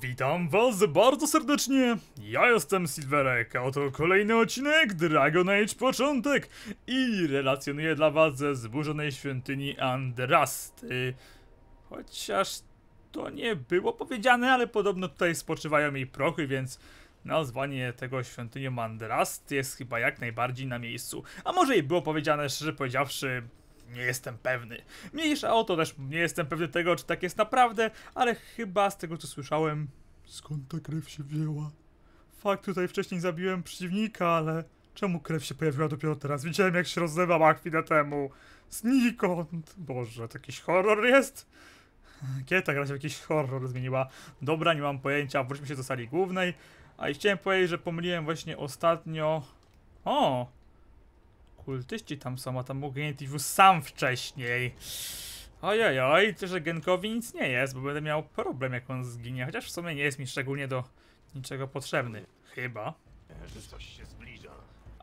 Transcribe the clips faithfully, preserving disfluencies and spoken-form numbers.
Witam was bardzo serdecznie, ja jestem Silverek, a oto kolejny odcinek Dragon Age Początek i relacjonuję dla was ze zburzonej świątyni Andrasty. Chociaż to nie było powiedziane, ale podobno tutaj spoczywają jej prochy, więc nazwanie tego świątynią Andrasty jest chyba jak najbardziej na miejscu. A może jej było powiedziane, szczerze powiedziawszy, nie jestem pewny. Mniejsza o to, też nie jestem pewny tego, czy tak jest naprawdę, ale chyba z tego, co słyszałem, skąd ta krew się wzięła? Fakt, tutaj wcześniej zabiłem przeciwnika, ale czemu krew się pojawiła dopiero teraz? Widziałem, jak się rozlewała chwilę temu. Znikąd. Boże, to jakiś horror jest? Kiedy ta gra się jakiś horror zmieniła? Dobra, nie mam pojęcia, wróćmy się do sali głównej. A i chciałem powiedzieć, że pomyliłem właśnie ostatnio... O! Kultyści tam są, a tam był Genk sam wcześniej. Ojojoj, to że Genkowi nic nie jest, bo będę miał problem, jak on zginie. Chociaż w sumie nie jest mi szczególnie do niczego potrzebny. Chyba.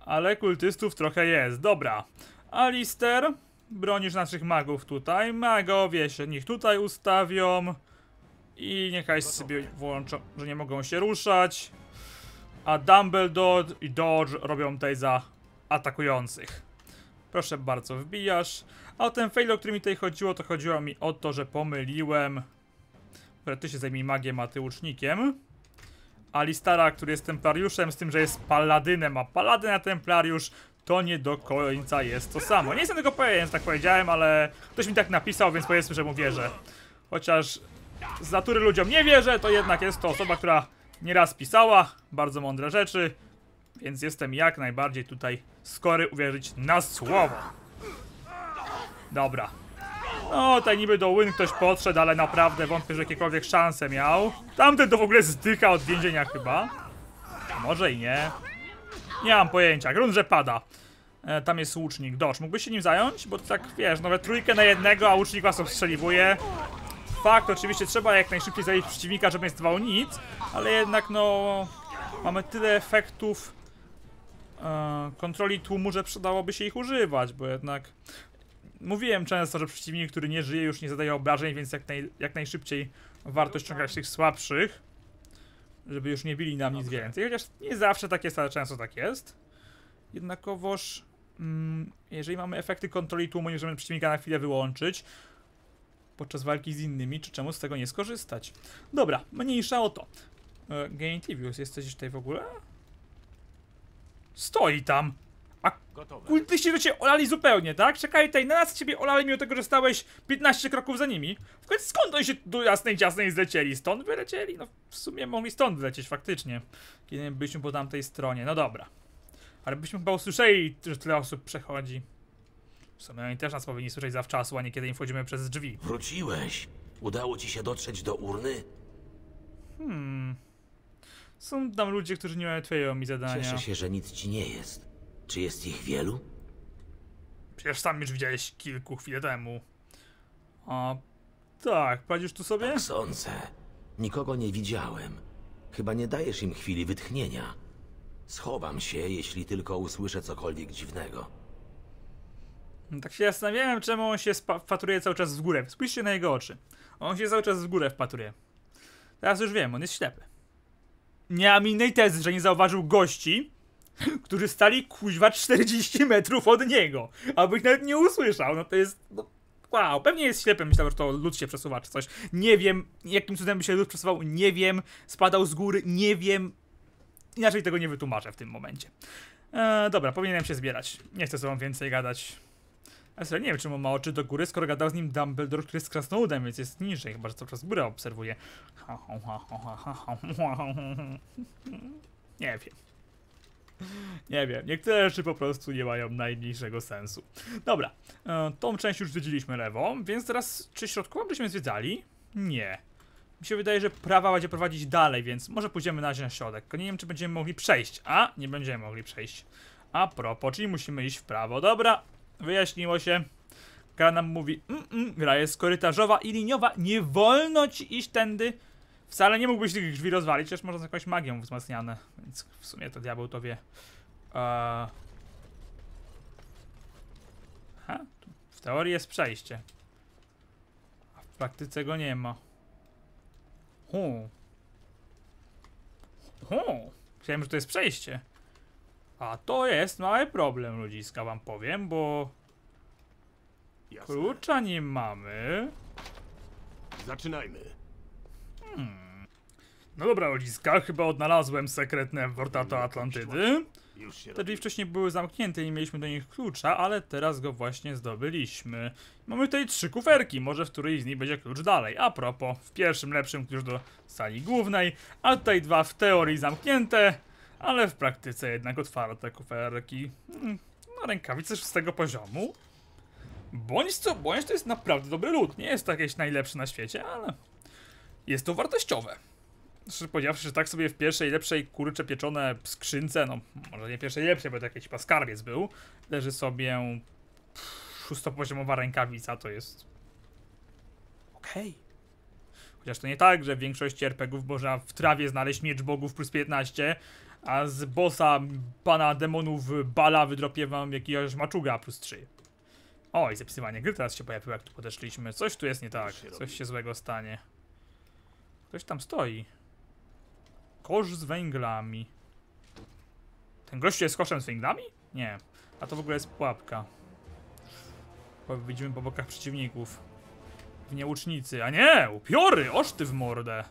Ale kultystów trochę jest. Dobra. Alistair, bronisz naszych magów tutaj. Magowie się niech tutaj ustawią. I niechaj sobie włączą, że nie mogą się ruszać. A Dumbledore i Dodge robią tutaj za... atakujących. Proszę bardzo, wbijasz. A o ten fail, o który mi tutaj chodziło, to chodziło mi o to, że pomyliłem. Dobra, ty się zajmij magiem, a ty łucznikiem. Alistara, który jest templariuszem, z tym, że jest paladynem, a paladyn a templariusz to nie do końca jest to samo. Nie jestem tego pewien, że tak powiedziałem, ale ktoś mi tak napisał, więc powiedzmy, że mu wierzę. Chociaż z natury ludziom nie wierzę, to jednak jest to osoba, która nieraz pisała bardzo mądre rzeczy. Więc jestem jak najbardziej tutaj skory uwierzyć na słowo. Dobra. No, tutaj niby do win ktoś podszedł, ale naprawdę wątpię, że jakiekolwiek szanse miał. Tamten to w ogóle zdycha od więzienia chyba. Może i nie. Nie mam pojęcia. Grunt, że pada. E, tam jest łucznik. Dosz, mógłbyś się nim zająć? Bo tak, wiesz, nawet trójkę na jednego, a łucznik was obstrzeliwuje. Fakt, oczywiście trzeba jak najszybciej zajść przeciwnika, żeby nie zdawał nic. Ale jednak, no... Mamy tyle efektów... kontroli tłumu, że przydałoby się ich używać, bo jednak mówiłem często, że przeciwnik, który nie żyje, już nie zadaje obrażeń, więc jak, naj, jak najszybciej warto ściągać tych słabszych, żeby już nie bili nam nic więcej, chociaż nie zawsze tak jest, ale często tak jest. Jednakowoż mm, jeżeli mamy efekty kontroli tłumu, nie możemy przeciwnika na chwilę wyłączyć podczas walki z innymi, czy czemu z tego nie skorzystać. Dobra, mniejsza o to. e, Genitivius, jesteś tutaj w ogóle? Stoi tam! A kultyści to cię olali zupełnie, tak? Czekaj tutaj na nas, ciebie olali mimo tego, że stałeś piętnaście kroków za nimi. W końcu skąd oni się do jasnej ciasnej zlecieli? Stąd wylecieli? No w sumie mogli stąd wylecieć faktycznie, kiedy byliśmy po tamtej stronie, no dobra. Ale byśmy chyba usłyszeli, że tyle osób przechodzi. W sumie oni też nas powinni słyszeć zawczasu, a nie kiedy im wchodzimy przez drzwi. Wróciłeś? Udało ci się dotrzeć do urny? Hmm... Są tam ludzie, którzy nie mają twojego mi zadania. Cieszę się, że nic ci nie jest. Czy jest ich wielu? Przecież sam już widziałeś kilku chwil temu. A tak, patrzysz tu sobie? Tak sądzę. Nikogo nie widziałem. Chyba nie dajesz im chwili wytchnienia. Schowam się, jeśli tylko usłyszę cokolwiek dziwnego. Tak się zastanawiałem, czemu on się wpatruje cały czas w górę. Spójrzcie na jego oczy. On się cały czas w górę wpatruje. Teraz już wiem, on jest ślepy. Nie mam innej tezy, że nie zauważył gości, którzy stali kuźwa czterdzieści metrów od niego, aby ich nawet nie usłyszał. No to jest... No, wow, pewnie jest ślepy, myślałem, że to lód się przesuwa czy coś. Nie wiem, jakim cudem by się lód przesuwał, nie wiem, spadał z góry, nie wiem. Inaczej tego nie wytłumaczę w tym momencie. Eee, dobra, powinienem się zbierać. Nie chcę z wam więcej gadać. Ale nie wiem, czemu ma oczy do góry, skoro gadał z nim Dumbledore, który jest krasnoludem, więc jest niżej, chyba że cały czas górę obserwuje. Nie wiem. Nie wiem, niektóre rzeczy po prostu nie mają najmniejszego sensu. Dobra, tą część już zwiedziliśmy lewą, więc teraz czy środkową byśmy zwiedzali? Nie. Mi się wydaje, że prawa będzie prowadzić dalej, więc może pójdziemy na razie na środek. Nie wiem, czy będziemy mogli przejść. A, nie będziemy mogli przejść. A propos, czyli musimy iść w prawo. Dobra. Wyjaśniło się, gra nam mówi, mm, mm, gra jest korytarzowa i liniowa, nie wolno ci iść tędy. Wcale nie mógłbyś tych drzwi rozwalić, chociaż można z jakąś magią wzmacniane, więc w sumie to diabeł to wie. Eee... Aha, tu w teorii jest przejście, a w praktyce go nie ma. Huh. Hu, myślałem, że to jest przejście. A to jest mały problem, ludziska, wam powiem, bo... Jasne. Klucza nie mamy. Zaczynajmy. Hmm. No dobra, ludziska, chyba odnalazłem sekretne Wortato Atlantydy. Te drzwi wcześniej były zamknięte i nie mieliśmy do nich klucza, ale teraz go właśnie zdobyliśmy. Mamy tutaj trzy kuferki, może w której z nich będzie klucz dalej. A propos, w pierwszym lepszym klucz do sali głównej, a tutaj dwa w teorii zamknięte, ale w praktyce jednak otwarte kuferki. Hmm, no rękawice szóstego poziomu. Bądź co, bądź to jest naprawdę dobry loot, nie jest to jakieś najlepsze na świecie, ale jest to wartościowe. Szczerze powiedziawszy, że tak sobie w pierwszej lepszej kurcze pieczone skrzynce, no może nie pierwszej lepszej, bo to jakiś paskarbiec był, leży sobie pff, szóstopoziomowa rękawica, to jest okej. Okay. Chociaż to nie tak, że w większości er pe gie ów można w trawie znaleźć miecz bogów plus piętnaście, a z bossa pana demonów Bala wydropie wam jakiegoś maczuga plus trzy. O, i zapisywanie gry teraz się pojawiło, jak tu podeszliśmy. Coś tu jest nie tak, coś się złego stanie. Ktoś tam stoi. Kosz z węglami. Ten gościu jest koszem z węglami? Nie. A to w ogóle jest pułapka. Widzimy po bokach przeciwników. W nieucznicy. A nie! Upiory! Oszty w mordę!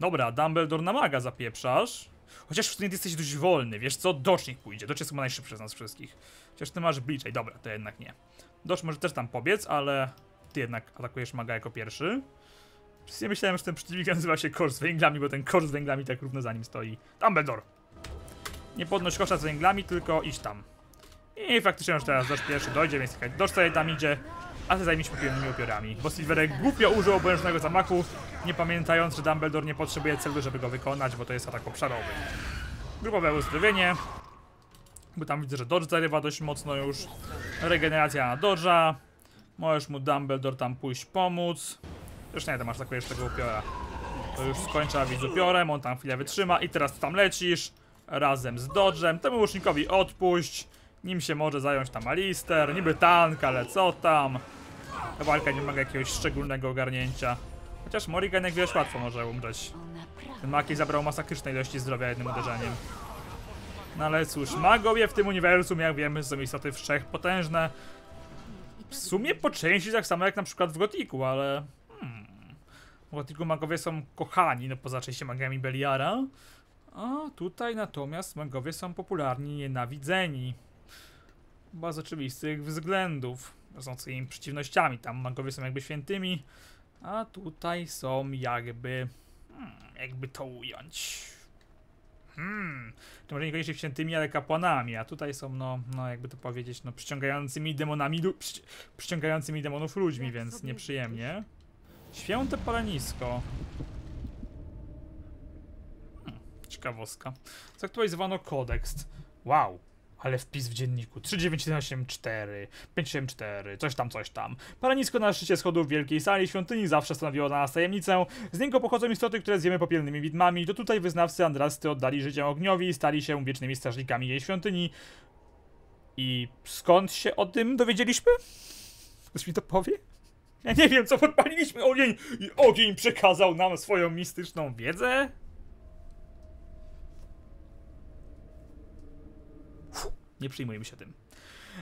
Dobra, Dumbledore na maga zapieprzasz. Chociaż w sumie ty jesteś dość wolny, wiesz co? Dodge niech pójdzie. Dodge jest chyba najszybszy z nas wszystkich. Chociaż ty masz bliżej. Dobra, to jednak nie. Dodge może też tam pobiec, ale ty jednak atakujesz maga jako pierwszy. Wszyscy myślałem, że ten przeciwnik nazywa się kosz z węglami, bo ten kosz z węglami tak równo za nim stoi. Dumbledore! Nie podnoś kosza z węglami, tylko idź tam. I faktycznie już teraz Dodge pierwszy dojdzie, więc czekaj, Dodge tutaj tam idzie, a ty zajmij się pilnymi upiorami. Bo Silverek głupio użył obręcznego zamachu, nie pamiętając, że Dumbledore nie potrzebuje celu, żeby go wykonać, bo to jest atak obszarowy. Grupowe uzdrowienie. Bo tam widzę, że Dodge zarywa dość mocno już. Regeneracja na Dodge'a. Możesz mu Dumbledore tam pójść pomóc. Zresztą nie, tam masz zakujesz tego upiora. To już skończa widz upiorem, on tam chwilę wytrzyma i teraz tam lecisz. Razem z Dodge'em. Temu łucznikowi odpuść. Nim się może zająć tam Alistair. Niby tank, ale co tam. Ta walka nie wymaga jakiegoś szczególnego ogarnięcia. Chociaż Morrigan, jak wiesz, łatwo może umrzeć. Ten maki zabrał masakrycznej ilości zdrowia jednym uderzeniem. No ale cóż, magowie w tym uniwersum, jak wiemy, są istoty wszechpotężne. W sumie po części tak samo jak na przykład w Gotiku, ale... Hmm. W Gotiku magowie są kochani, no poza częścią magami Beliara. A tutaj natomiast magowie są popularni i nienawidzeni. Chyba z oczywistych względów. Są swoimi przeciwnościami, tam magowie są jakby świętymi. A tutaj są jakby... Hmm, jakby to ująć... Hmm, to może niekoniecznie świętymi, ale kapłanami, a tutaj są, no, no jakby to powiedzieć, no, przyciągającymi demonami, przy, przyciągającymi demonów ludźmi, więc nieprzyjemnie. Święte palenisko. Hmm, ciekawostka. Zaktualizowano kodeks. Wow, ale wpis w dzienniku. trzy dziewięć siedem osiem cztery, pięć siedem cztery, coś tam, coś tam. Palenisko na szczycie schodów wielkiej sali świątyni zawsze stanowiło dla nas tajemnicę. Z niego pochodzą istoty, które zjemy popielnymi widmami. Do tutaj wyznawcy Andrasty oddali życie ogniowi i stali się wiecznymi strażnikami jej świątyni. I skąd się o tym dowiedzieliśmy? Ktoś mi to powie? Ja nie wiem, co podpaliliśmy ogień i ogień przekazał nam swoją mistyczną wiedzę? Nie przyjmujmy się tym.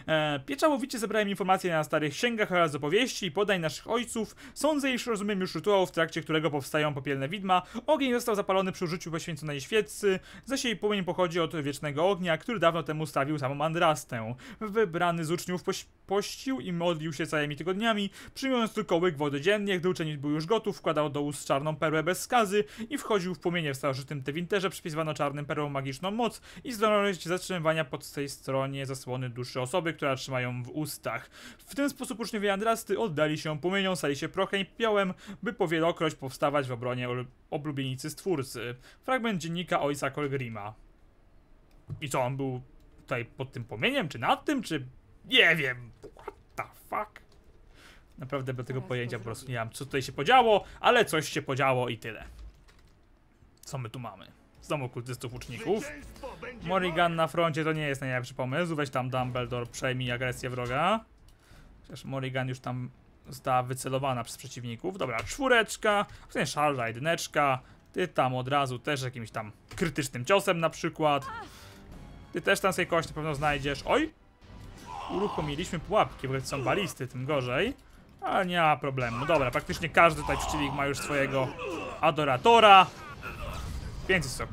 E, pieczołowicie zebrałem informacje na starych księgach oraz opowieści i podań naszych ojców. Sądzę, iż rozumiem już rytuał, w trakcie którego powstają popielne widma. Ogień został zapalony przy użyciu poświęconej świecy, zaś jej płomień pochodzi od wiecznego ognia, który dawno temu stawił samą Andrastę. Wybrany z uczniów poś pościł i modlił się całymi tygodniami, przyjmując tylko łyk wody dziennie. Gdy uczeń był już gotów, wkładał do ust czarną perłę bez skazy i wchodził w płomienie. W starożytnym Tevinterze przypisywano czarnym perłą magiczną moc i zdolność zatrzymywania po tej stronie zasłony duszy osoby, która trzymają w ustach. W ten sposób uczniowie Andrasty oddali się płomieniom, stali się prochem i piołem, by po wielokroć powstawać w obronie oblubienicy stwórcy. Fragment dziennika ojca Colgrima. I co, on był tutaj pod tym płomieniem, czy nad tym, czy... Nie wiem. What the fuck? Naprawdę bez tego pojęcia po prostu nie wiem, co tutaj się podziało, ale coś się podziało i tyle. Co my tu mamy? Znowu okultystów uczników. Morrigan na froncie to nie jest najlepszy pomysł. Weź tam Dumbledore, przejmij agresję wroga. Chociaż Morrigan już tam została wycelowana przez przeciwników. Dobra, czwóreczka, w sumie szarża jedyneczka. Ty tam od razu też jakimś tam krytycznym ciosem na przykład. Ty też tam sobie kogoś na pewno znajdziesz. Oj! Uruchomiliśmy pułapki, bo są balisty, tym gorzej. Ale nie ma problemu. Dobra, praktycznie każdy tutaj pszczylik ma już swojego adoratora. Więc jest ok.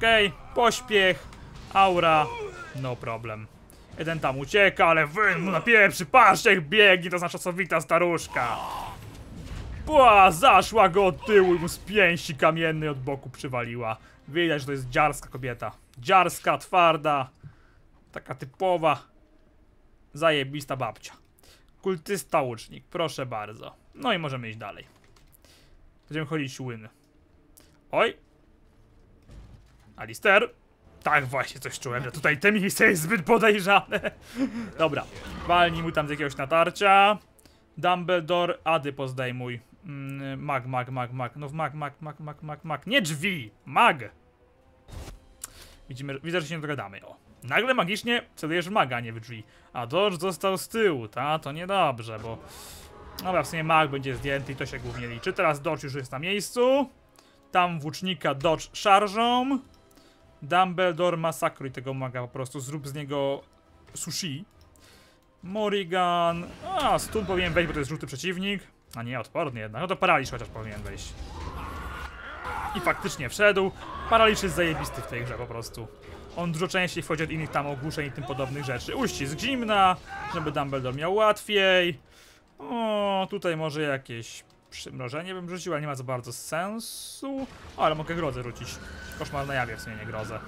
Pośpiech, aura, no problem. Jeden tam ucieka, ale wy mu na pierwszy paszczek biegnie, to nasza sowita staruszka. Pła, zaszła go od tyłu i mu z pięści kamiennej od boku przywaliła. Widać, że to jest dziarska kobieta. Dziarska, twarda. Taka typowa, zajebista babcia. Kultysta łucznik, proszę bardzo. No i możemy iść dalej. Będziemy chodzić łyn. Oj. Alistair. Tak właśnie coś czułem, że tutaj te miejsce jest zbyt podejrzane. Dobra, walnij mu tam z jakiegoś natarcia. Dumbledore, ady pozdejmuj. Mag, mag, mag, mag. No w mag, mag, mag, mag, mag, mag. Nie drzwi! Mag! Widzimy, widzę, że się nie dogadamy. O. Nagle magicznie celujesz w maga, nie w drzwi. A Dodge został z tyłu, ta? To niedobrze, bo... Dobra, w sumie mag będzie zdjęty i to się głównie liczy. Teraz Dodge już jest na miejscu. Tam włócznika Dodge szarżą. Dumbledore, masakruj tego maga po prostu, zrób z niego sushi. Morrigan, a stun powinien wejść, bo to jest żółty przeciwnik. A nie, odporny jednak, no to paraliż chociaż powinien wejść. I faktycznie wszedł. Paraliż jest zajebisty w tej grze po prostu. On dużo częściej wchodzi od innych tam ogłuszeń i tym podobnych rzeczy. Uścisk zimna, żeby Dumbledore miał łatwiej. O, tutaj może jakieś przymrożenie bym rzucił, ale nie ma za bardzo sensu. O, ale mogę grozę rzucić. Koszmar na jawie w sumie, nie grozę.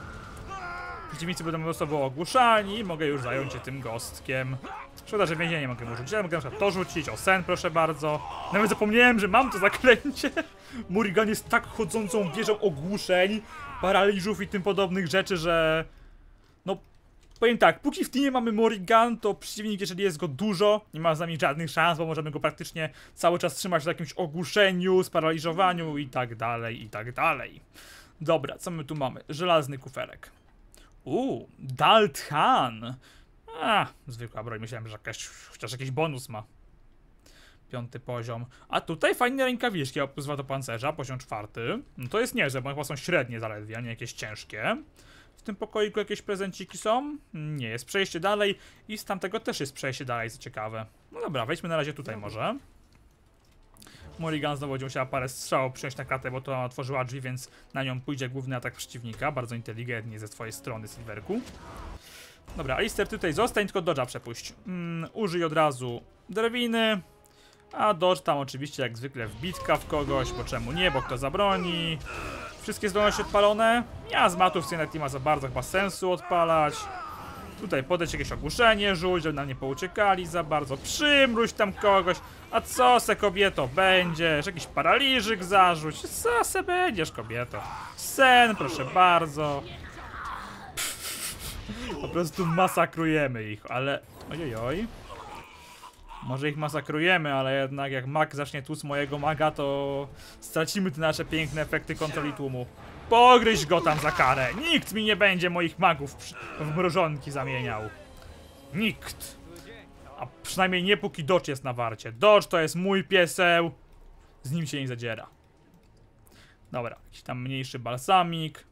Przeciwnicy będą losowo ogłuszani. Mogę już zająć się tym gostkiem. Szkoda, że więzienie mogę mu rzucić, ale mogę na przykład to rzucić. O, sen, proszę bardzo. Nawet zapomniałem, że mam to zaklęcie. Morrigan jest tak chodzącą wieżą ogłuszeń, paraliżów i tym podobnych rzeczy, że... No, powiem tak, póki w teamie mamy Morrigan, to przeciwnik, jeżeli jest go dużo, nie ma z nami żadnych szans, bo możemy go praktycznie cały czas trzymać w jakimś ogłuszeniu, sparaliżowaniu i tak dalej, i tak dalej. Dobra, co my tu mamy? Żelazny kuferek. Uuu, Dalthan. A, zwykła broń, myślałem, że jakaś, chociaż jakiś bonus ma. Piąty poziom. A tutaj fajne rękawiczki, oprócz do pancerza, poziom czwarty. No to jest niezłe, bo chyba są średnie zaledwie, a nie jakieś ciężkie. W tym pokoiku jakieś prezenciki są? Nie, jest przejście dalej i z tamtego też jest przejście dalej, co ciekawe. No dobra, wejdźmy na razie tutaj może. Morrigan znowu będzie musiała parę strzałów przyjąć na katę, bo to ona otworzyła drzwi, więc na nią pójdzie główny atak przeciwnika. Bardzo inteligentnie ze swojej strony, Silverku. Dobra, Alistair, tutaj zostań, tylko Dodge'a przepuść. Mm, użyj od razu drwiny. A Dodge tam oczywiście jak zwykle wbitka w kogoś, bo czemu nie, bo kto zabroni. Wszystkie zdolności odpalone. Ja z matów sobie nie ma za bardzo chyba sensu odpalać. Tutaj podać jakieś ogłuszenie, rzuć, żeby nam nie pouciekali za bardzo. Przymruź tam kogoś. A co se, kobieto, będziesz? Jakiś paraliżyk zarzuć. Co se będziesz, kobieto? Sen, proszę bardzo. Pff, po prostu masakrujemy ich, ale... Ojojoj. Może ich masakrujemy, ale jednak jak mag zacznie tłuc mojego maga, to stracimy te nasze piękne efekty kontroli tłumu. Pogryź go tam za karę. Nikt mi nie będzie moich magów w mrożonki zamieniał. Nikt. A przynajmniej nie póki Dodge jest na warcie. Dodge to jest mój pieseł. Z nim się nie zadziera. Dobra, jakiś tam mniejszy balsamik.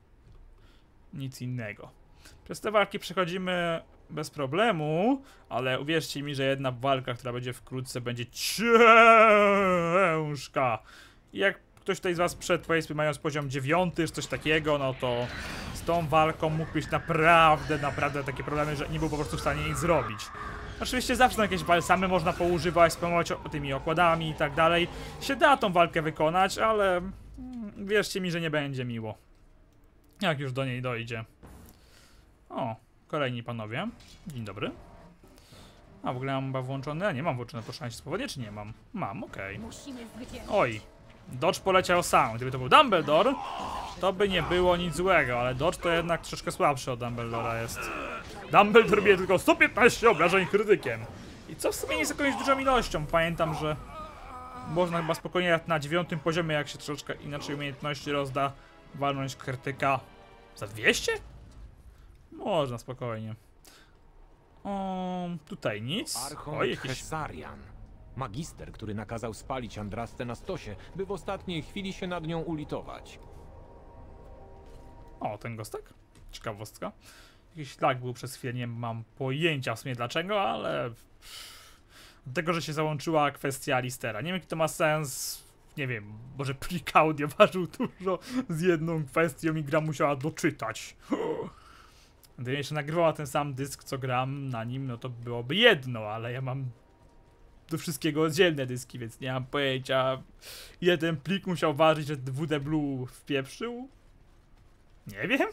Nic innego. Przez te walki przechodzimy bez problemu, ale uwierzcie mi, że jedna walka, która będzie wkrótce, będzie ciężka. Jak ktoś tutaj z was przed, powiedzmy, mając poziom dziewiąty, czy coś takiego, no to z tą walką mógł mieć naprawdę, naprawdę takie problemy, że nie był po prostu w stanie nic zrobić. Oczywiście zawsze na jakieś balsamy można poużywać, spróbować tymi okładami i tak dalej. Się da tą walkę wykonać, ale wierzcie mi, że nie będzie miło. Jak już do niej dojdzie. O, kolejni panowie. Dzień dobry. A w ogóle mam chyba włączone? Ja nie mam włączone poszanie się swobodnie, czy nie mam? Mam, okej. Okay. Oj. Dodge poleciał sam. Gdyby to był Dumbledore, to by nie było nic złego, ale Dodge to jednak troszkę słabszy od Dumbledora jest. Dumbledore bije tylko sto piętnaście obrażeń krytykiem. I co w sumie nie jest jakąś dużą ilością. Pamiętam, że można chyba spokojnie na dziewiątym poziomie, jak się troszeczkę inaczej umiejętności rozda, walnąć krytyka za dwieście? Można spokojnie. O, tutaj nic. Oj, jakiś... Magister, który nakazał spalić Andrastę na stosie, by w ostatniej chwili się nad nią ulitować. O, ten gostek? Ciekawostka. Jakiś lag był przez chwilę, nie mam pojęcia w sumie dlaczego, ale... Od tego, że się załączyła kwestia Alistera. Nie wiem, czy to ma sens. Nie wiem, może plik audio ważył dużo z jedną kwestią i gra musiała doczytać. Gdybym jeszcze nagrywała ten sam dysk, co gram na nim, no to byłoby jedno, ale ja mam do wszystkiego oddzielne dyski, więc nie mam pojęcia, ile ten plik musiał ważyć, że W D Blue wpieprzył. Nie wiem.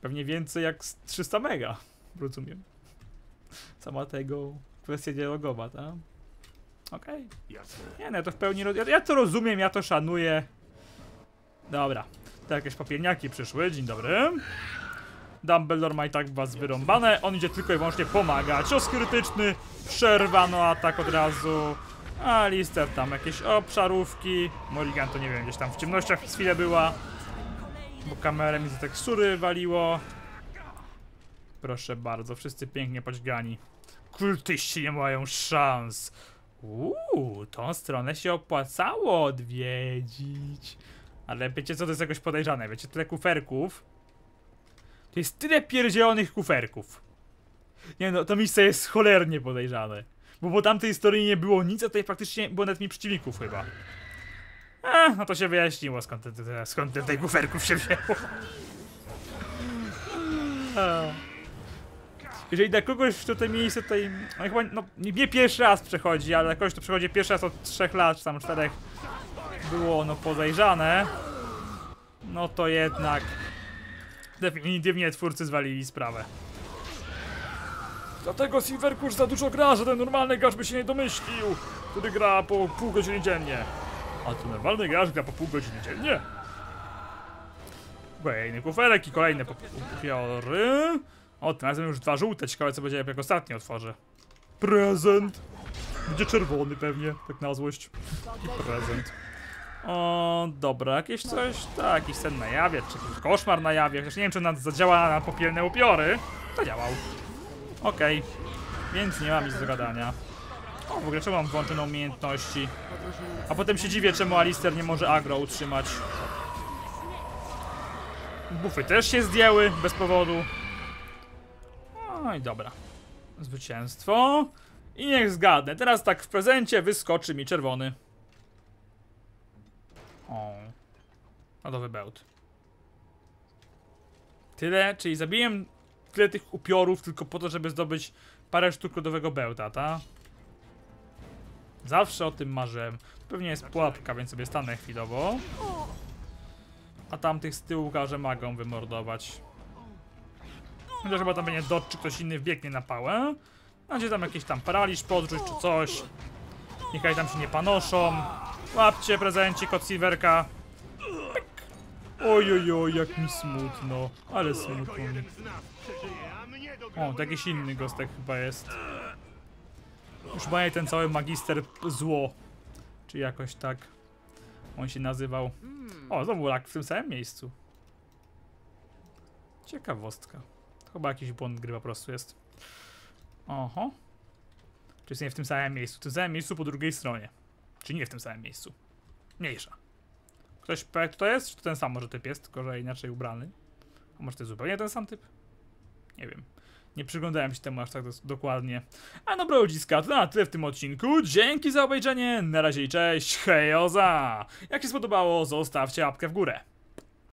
Pewnie więcej jak trzysta mega, rozumiem. Sama tego kwestia dialogowa, tak? Okej. Okay. Nie, no ja to w pełni... Ja, ja to rozumiem, ja to szanuję. Dobra. To jakieś papierniaki przyszły, dzień dobry. Dumbledore ma i tak was wyrąbane, on idzie tylko i wyłącznie pomagać. Cios krytyczny, przerwano atak od razu. Alistair tam jakieś obszarówki. Morrigan to nie wiem, gdzieś tam w ciemnościach przez chwilę była. Bo kamerę mi z tekstury waliło. Proszę bardzo, wszyscy pięknie podźgani. Kultyści nie mają szans. Uuu, tą stronę się opłacało odwiedzić. Ale wiecie co, to jest jakoś podejrzane, wiecie, tyle kuferków. To jest tyle pierdzielonych kuferków. Nie no, to miejsce jest cholernie podejrzane. Bo po tamtej historii nie było nic, a tutaj praktycznie było nawet mi przeciwników chyba. A, no to się wyjaśniło, skąd te, te, skąd te, te kuferków się wzięło. Jeżeli dla kogoś to te miejsce tutaj... No chyba, no, nie pierwszy raz przechodzi, ale dla kogoś to przechodzi pierwszy raz od trzech lat, czy tam czterech. Było ono podejrzane. No to jednak... Definitywnie twórcy zwalili sprawę. Dlatego Silverek już za dużo gra, że ten normalny gracz by się nie domyślił, który gra po pół godziny dziennie. A to normalny gracz gra po pół godziny dziennie? Kolejny kuferek i kolejne popiory. O, tym razem już dwa żółte, ciekawe co będzie jak ostatni otworzę. Prezent! Będzie czerwony pewnie, tak na złość. I prezent. O, dobra, jakieś coś, tak, jakiś sen na jawie, czy jakiś koszmar na jawie, chociaż nie wiem, czy on zadziała na popielne upiory. Zadziałał. Okej, okay. Więc nie mam nic do gadania. O, w ogóle czemu mam włączone umiejętności? A potem się dziwię, czemu Alistair nie może agro utrzymać. Bufy też się zdjęły, bez powodu. Oj, dobra. Zwycięstwo. I niech zgadnę, teraz tak w prezencie wyskoczy mi czerwony. O, nowy bełt. Tyle, czyli zabiłem tyle tych upiorów tylko po to, żeby zdobyć parę sztuk rodowego bełta, ta? Zawsze o tym marzyłem. Pewnie jest pułapka, więc sobie stanę chwilowo. A tamtych z tyłu każe magą wymordować. Chociaż chyba tam będzie Dodge, czy ktoś inny wbiegnie na pałę. Będzie tam jakiś tam paraliż podrzuć, czy coś. Niechaj tam się nie panoszą. Łapcie prezencik od Silverka. Ojojoj, jak mi smutno. Ale smutno. O, to jakiś inny gostek chyba jest. Już ma ten cały magister zło. Czy jakoś tak on się nazywał. O, znowu lak w tym samym miejscu. Ciekawostka. To chyba jakiś błąd gry po prostu jest. Oho. Czy jest nie w tym samym miejscu? W tym samym miejscu po drugiej stronie. Czy nie w tym samym miejscu? Mniejsza. Ktoś powie, kto to jest? Czy to ten sam może typ jest, tylko że inaczej ubrany? A może to jest zupełnie ten sam typ? Nie wiem. Nie przyglądałem się temu aż tak do, dokładnie. A dobra ludziska, to na tyle w tym odcinku. Dzięki za obejrzenie, na razie i cześć, hejoza! Jak się spodobało, zostawcie łapkę w górę.